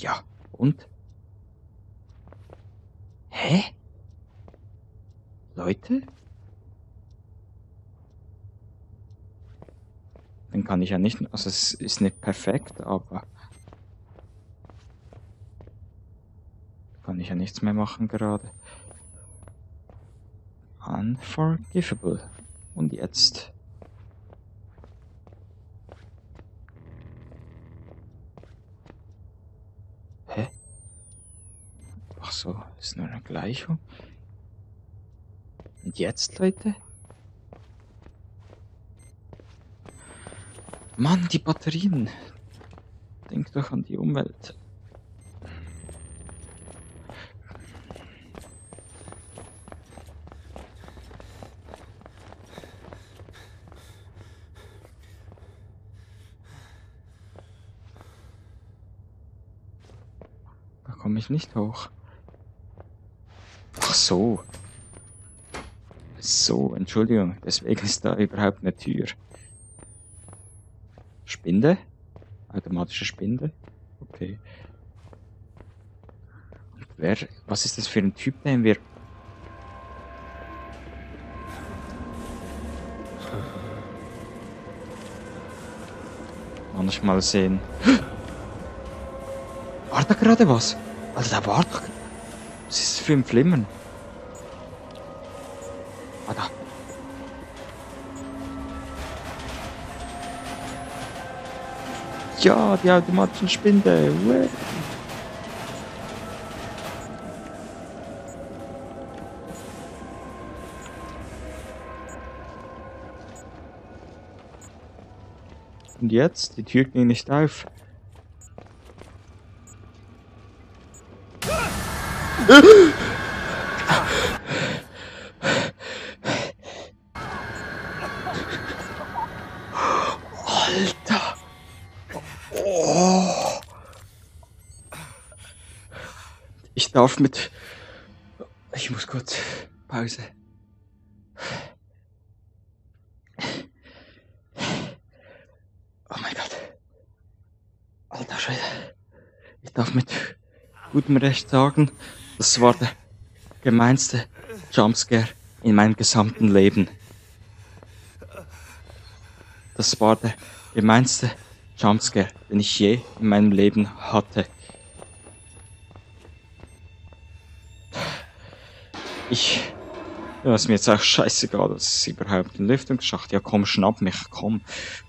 Ja, und? Hä? Leute? Dann kann ich ja nicht... Also es ist nicht perfekt, aber... Kann ich ja nichts mehr machen gerade. Unforgivable. Und jetzt... Hä? Ach so, ist nur eine Gleichung. Und jetzt, Leute? Mann, die Batterien. Denk doch an die Umwelt. Da komme ich nicht hoch. Ach so. So, Entschuldigung, deswegen ist da überhaupt eine Tür. Spinde? Automatische Spinde? Okay. Und wer... Was ist das für ein Typ, den wir... Manchmal sehen... War da gerade was? Alter, da war doch... Was ist das für ein Flimmern? Ah, da. Ja, die automatischen Spinde. Wee. Und jetzt? Die Tür ging nicht auf. Alter! Oh. Ich darf mit... Ich muss kurz... Pause. Oh mein Gott. Alter Schwede. Ich darf mit gutem Recht sagen, das war der gemeinste Jumpscare in meinem gesamten Leben. Das war der gemeinste Jumpscare, den ich je in meinem Leben hatte. Ja, ist mir jetzt auch scheißegal, dass es überhaupt ein Lüftungsschacht. Ja, komm, schnapp mich, komm.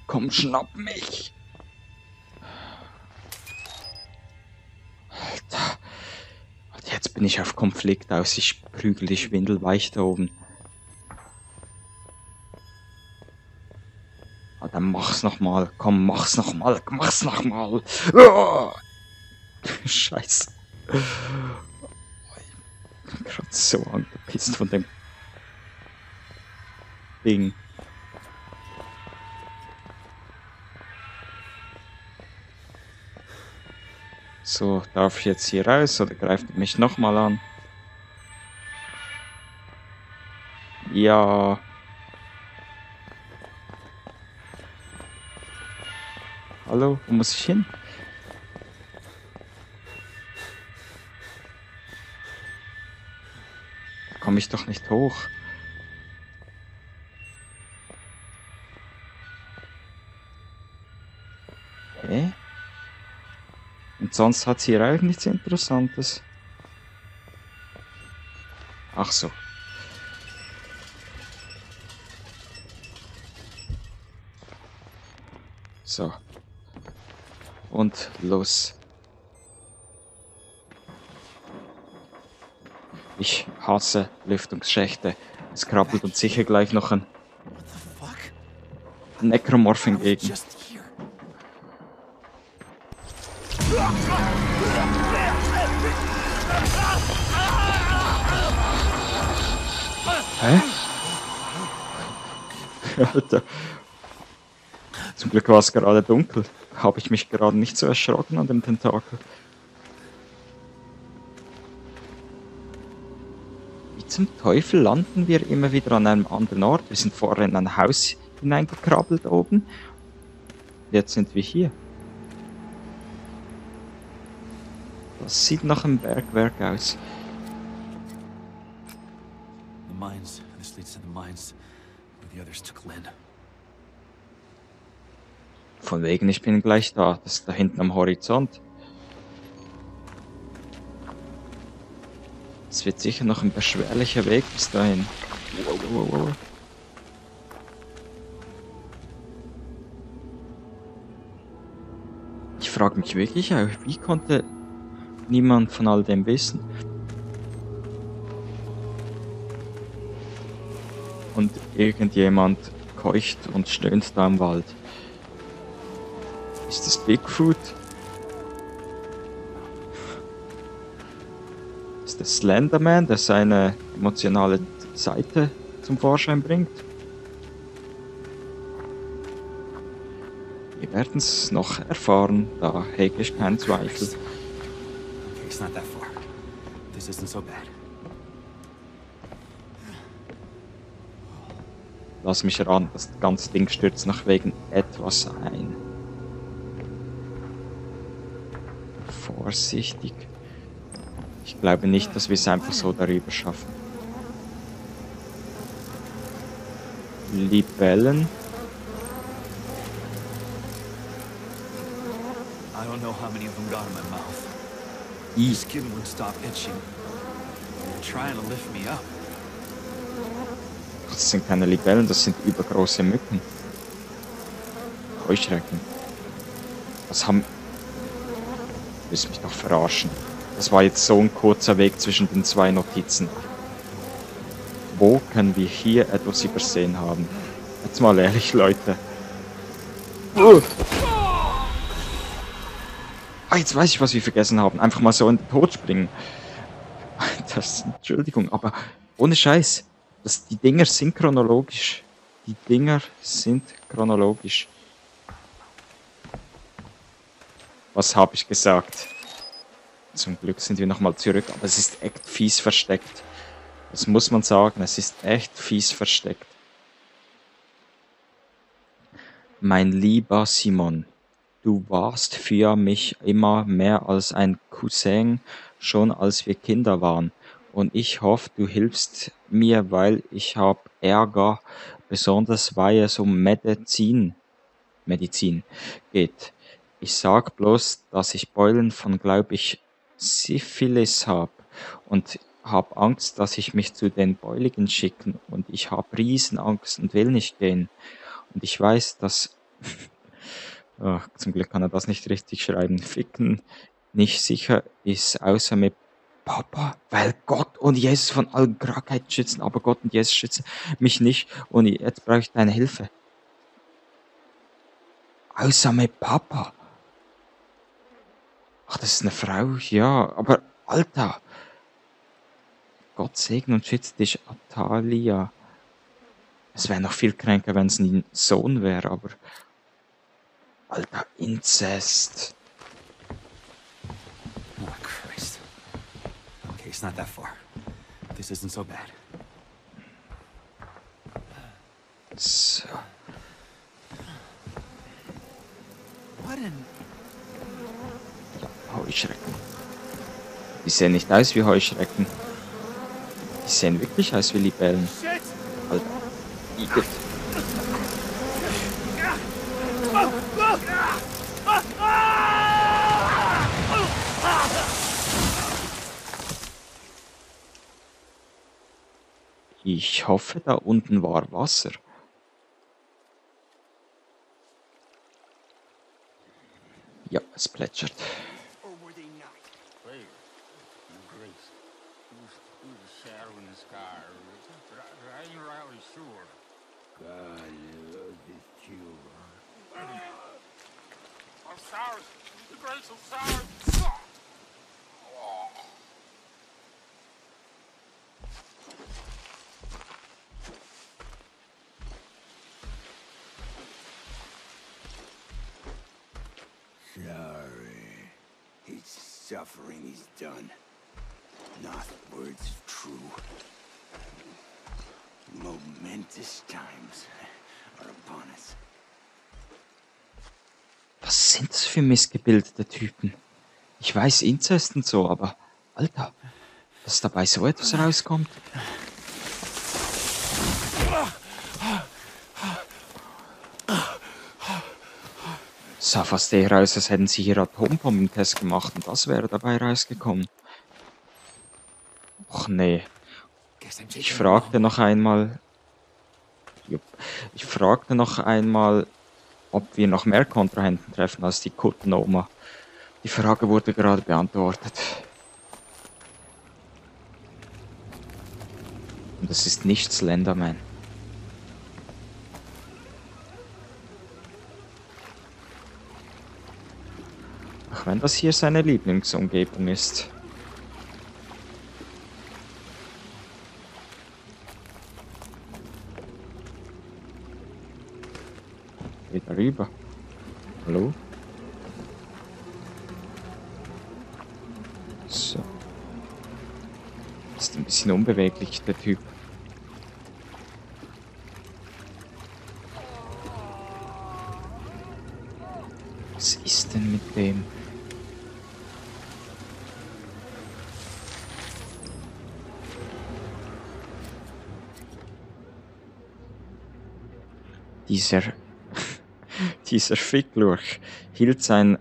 Komm, schnapp mich. Alter. Und jetzt bin ich auf Konflikt aus. Ich prügel die schwindelweich da oben. Dann mach's nochmal, komm, mach's nochmal, mach's nochmal. Oh! Scheiße. Ich bin gerade so angepisst von dem Ding. So, darf ich jetzt hier raus oder greift er mich nochmal an? Ja. Hallo, wo muss ich hin? Da komme ich doch nicht hoch. Hä? Und sonst hat sie hier auch nichts Interessantes. Ach so. So. Und los. Ich hasse Lüftungsschächte. Es krabbelt uns sicher gleich noch ein Necromorph entgegen. Hä? Alter. Zum Glück war es gerade dunkel. Habe ich mich gerade nicht so erschrocken an dem Tentakel. Wie zum Teufel landen wir immer wieder an einem anderen Ort? Wir sind vorher in ein Haus hineingekrabbelt oben. Jetzt sind wir hier. Das sieht nach einem Bergwerk aus. The mines. This leads to the mines. The others took Lynn. Von wegen, ich bin gleich da. Das ist da hinten am Horizont. Es wird sicher noch ein beschwerlicher Weg bis dahin. Wow. Ich frage mich wirklich, wie konnte niemand von all dem wissen? Und irgendjemand keucht und stöhnt da im Wald. Ist das Bigfoot? Ist das Slenderman, der seine emotionale Seite zum Vorschein bringt? Wir werden es noch erfahren, da hege ich keinen Zweifel. Lass mich ran, das ganze Ding stürzt noch wegen etwas ein. Vorsichtig. Ich glaube nicht, dass wir es einfach so darüber schaffen. Libellen. Das sind keine Libellen, das sind übergroße Mücken. Heuschrecken. Was haben... Du willst mich doch verarschen. Das war jetzt so ein kurzer Weg zwischen den zwei Notizen. Wo können wir hier etwas übersehen haben? Jetzt mal ehrlich, Leute. Ah, jetzt weiß ich, was wir vergessen haben. Einfach mal so in den Tod springen. Das, Entschuldigung, aber ohne Scheiß. Die Dinger sind chronologisch. Die Dinger sind chronologisch. Was habe ich gesagt? Zum Glück sind wir nochmal zurück, aber es ist echt fies versteckt. Das muss man sagen, es ist echt fies versteckt. Mein lieber Simon, du warst für mich immer mehr als ein Cousin, schon als wir Kinder waren. Und ich hoffe, du hilfst mir, weil ich habe Ärger, besonders weil es um Medizin geht. Ich sag bloß, dass ich Beulen von, glaube ich, Syphilis habe und habe Angst, dass ich mich zu den Beuligen schicken und ich habe Riesenangst und will nicht gehen. Und ich weiß, dass... Ach, zum Glück kann er das nicht richtig schreiben. Ficken nicht sicher ist, außer mit Papa, weil Gott und Jesus von allen Krankheiten schützen, aber Gott und Jesus schützen mich nicht und jetzt brauche ich deine Hilfe. Außer mit Papa. Ach, das ist eine Frau, ja, aber Alter! Gott segne und schütze dich, Atalia. Es wäre noch viel kränker, wenn es ein Sohn wäre, aber... Alter, Inzest. Oh, Christ. Okay, it's not that far. This isn't so bad. So. What an... Heuschrecken. Die sehen nicht aus wie Heuschrecken. Die sehen wirklich aus wie Libellen. Alter. Igitt. Ich hoffe, da unten war Wasser. Ja, es plätschert. Suffering is done. Not words true. Momentous times are upon us. Was sind das für missgebildete Typen? Ich weiß, Inzest und so, aber Alter, dass dabei so etwas rauskommt. Sah fast eher aus, als hätten sie hier Atombomben-Test gemacht und das wäre dabei rausgekommen. Och nee. Ich fragte noch einmal. Ob wir noch mehr Kontrahenten treffen als die Kuttenoma. Die Frage wurde gerade beantwortet. Und das ist nicht Slenderman. Auch wenn das hier seine Lieblingsumgebung ist. Wieder rüber. Hallo? So. Ist ein bisschen unbeweglich, der Typ. Was ist denn mit dem? Dieser Ficklurch hielt seinen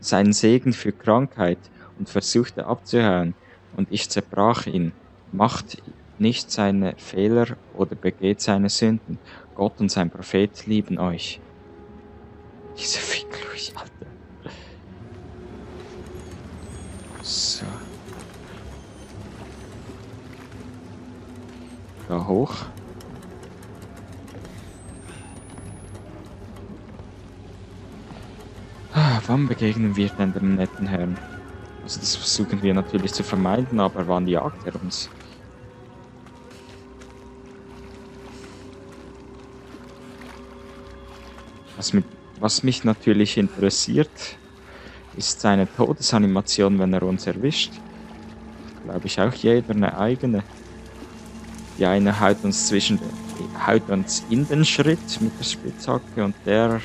Segen für Krankheit und versuchte abzuhauen, und ich zerbrach ihn. Macht nicht seine Fehler oder begeht seine Sünden. Gott und sein Prophet lieben euch. Dieser Ficklurch, Alter. So. Da hoch. Wann begegnen wir denn dem netten Herrn? Also das versuchen wir natürlich zu vermeiden, aber wann jagt er uns? Was mich natürlich interessiert, ist seine Todesanimation, wenn er uns erwischt. Glaube ich auch jeder eine eigene. Die eine haut uns in den Schritt mit der Spitzhacke und der...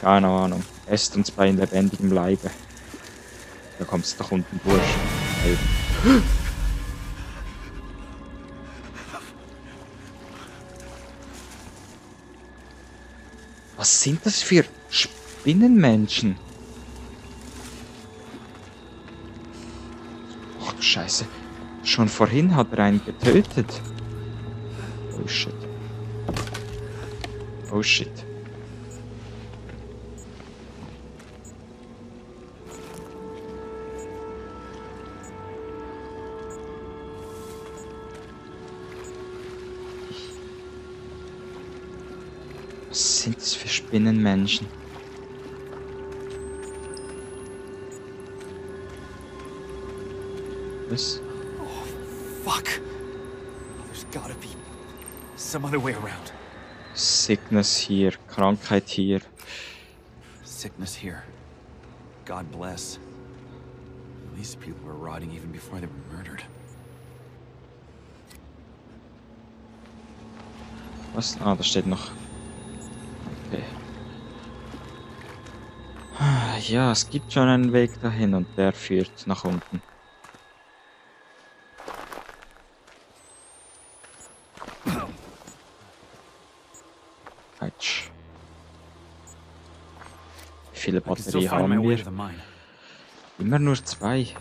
Keine Ahnung. Esst uns bei lebendigem Leibe. Da kommst du doch unten durch. Eben. Was sind das für Spinnenmenschen? Ach du Scheiße. Schon vorhin hat er einen getötet. Oh shit. Oh shit. Was sind das für Spinnenmenschen? Was? Oh, fuck! There's gotta be some other way around. Sickness hier, Krankheit hier. Sickness here. God bless. These people were rotting even before they were murdered. Was? Ah, da steht noch. Ja, es gibt schon einen Weg dahin und der führt nach unten. Falsch. Wie viele Batterien haben wir? Immer nur 2.